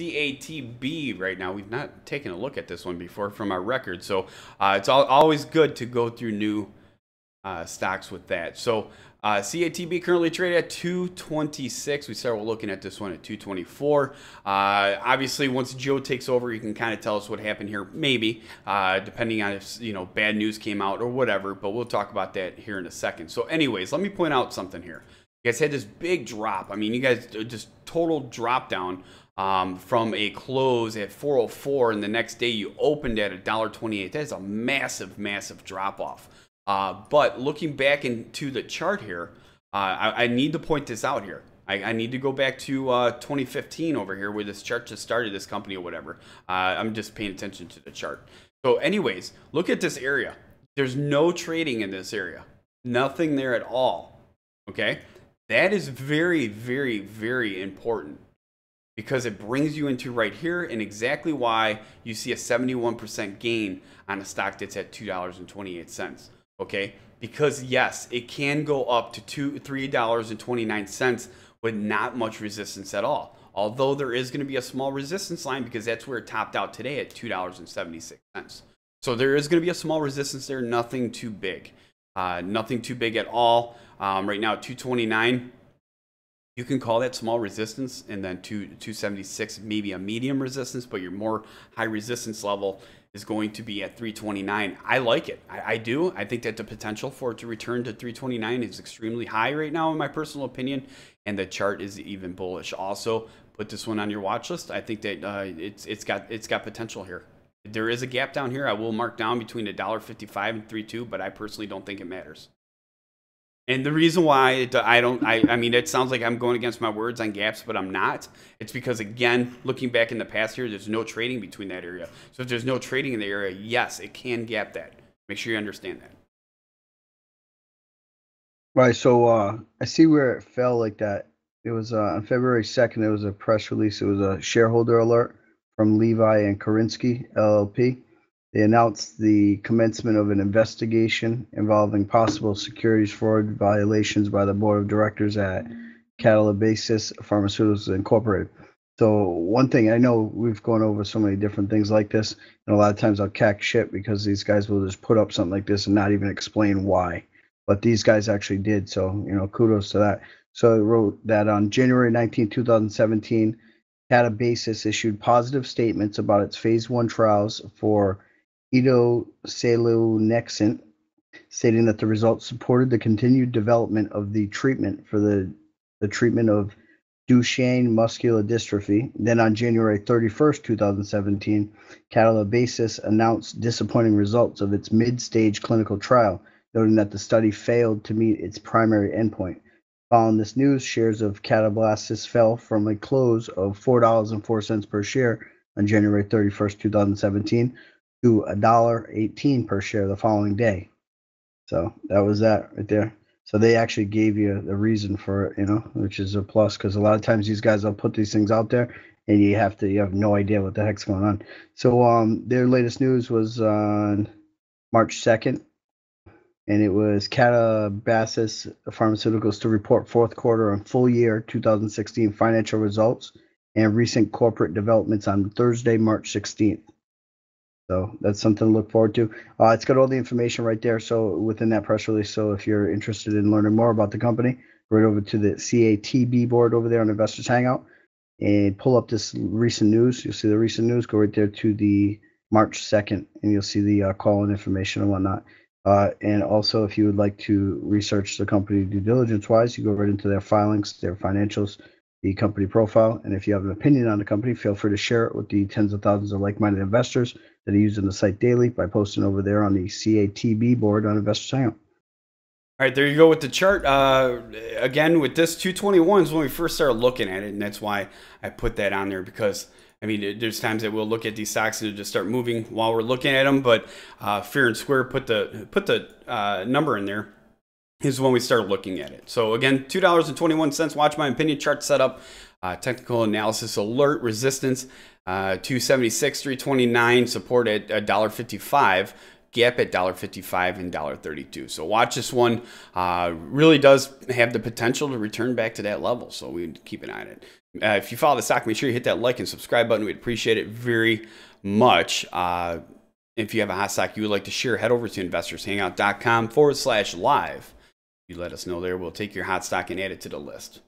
CATB right now. We've not taken a look at this one before from our record. So it's always good to go through new stocks with that. So CATB currently traded at 226. We started looking at this one at 224. Obviously, once Joe takes over, you can kind of tell us what happened here, maybe, depending on if, you know, bad news came out or whatever. But we'll talk about that here in a second. So anyways, let me point out something here. You guys had this big drop. I mean, you guys just total drop down from a close at 404, and the next day you opened at $1.28. That is a massive, massive drop off. But looking back into the chart here, I need to point this out here. I need to go back to 2015 over here where this chart just started, this company or whatever. I'm just paying attention to the chart. So anyways, look at this area. There's no trading in this area. Nothing there at all. Okay? That is very, very, very important because it brings you into right here and exactly why you see a 71% gain on a stock that's at $2.28. Okay, because yes, it can go up to $3.29 with not much resistance at all. Although there is going to be a small resistance line because that's where it topped out today at $2.76. So there is going to be a small resistance there, nothing too big. Nothing too big at all. Right now, 229. You can call that small resistance, and then 276, maybe a medium resistance, but your more high resistance level is going to be at 329. I like it. I do. I think that the potential for it to return to 329 is extremely high right now, in my personal opinion, and the chart is even bullish. Also, put this one on your watch list. I think that it's got potential here. There is a gap down here. I will mark down between $1.55 and $3.2, but I personally don't think it matters. And the reason why I mean, it sounds like I'm going against my words on gaps, but I'm not. It's because, again, looking back in the past here, there's no trading between that area. So if there's no trading in the area, yes, it can gap that. Make sure you understand that. Right. So I see where it fell like that. It was on February 2nd. There was a press release. It was a shareholder alert from Levi and Korinsky LLP. They announced the commencement of an investigation involving possible securities fraud violations by the board of directors at Catabasis Pharmaceuticals Incorporated. So one thing, I know we've gone over so many different things like this, and a lot of times I'll cack shit because these guys will just put up something like this and not even explain why. But these guys actually did, so you know, kudos to that. So I wrote that on January 19, 2017, Catabasis issued positive statements about its phase 1 trials for Ido SaluNexent, stating that the results supported the continued development of the treatment for the treatment of Duchenne muscular dystrophy. Then on January 31st, 2017, Catabasis announced disappointing results of its mid-stage clinical trial, noting that the study failed to meet its primary endpoint. Following this news, shares of Catabasis fell from a close of $4.04 per share on January 31st, 2017, to $1.18 per share the following day. So that was that right there. So they actually gave you the reason for it, you know, which is a plus because a lot of times these guys will put these things out there and you have no idea what the heck's going on. So their latest news was on March 2nd, and it was Catabasis Pharmaceuticals to report fourth quarter and full year 2016 financial results and recent corporate developments on Thursday, March 16th. So that's something to look forward to. It's got all the information right there. So within that press release. So if you're interested in learning more about the company, right over to the CATB board over there on Investors Hangout and pull up this recent news. You'll see the recent news. Go right there to the March 2nd and you'll see the call-in information and whatnot. And also, if you would like to research the company due diligence-wise, you go right into their filings, their financials, the company profile. And if you have an opinion on the company, feel free to share it with the tens of thousands of like-minded investors that are using the site daily by posting over there on the CATB board on Investors Hangout. All right, there you go with the chart. Again, with this 221 is when we first started looking at it, and that's why I put that on there because, I mean, there's times that we'll look at these stocks and just start moving while we're looking at them, but fair and square put the number in there is when we start looking at it. So again, $2.21. Watch my opinion chart setup, technical analysis alert, resistance 276, 329, support at $1.55. Gap at $1.55 and $1.32. So watch this one. Really does have the potential to return back to that level. So we keep an eye on it. If you follow the stock, make sure you hit that like and subscribe button. We'd appreciate it very much. If you have a hot stock you would like to share, head over to investorshangout.com/live. You let us know there. We'll take your hot stock and add it to the list.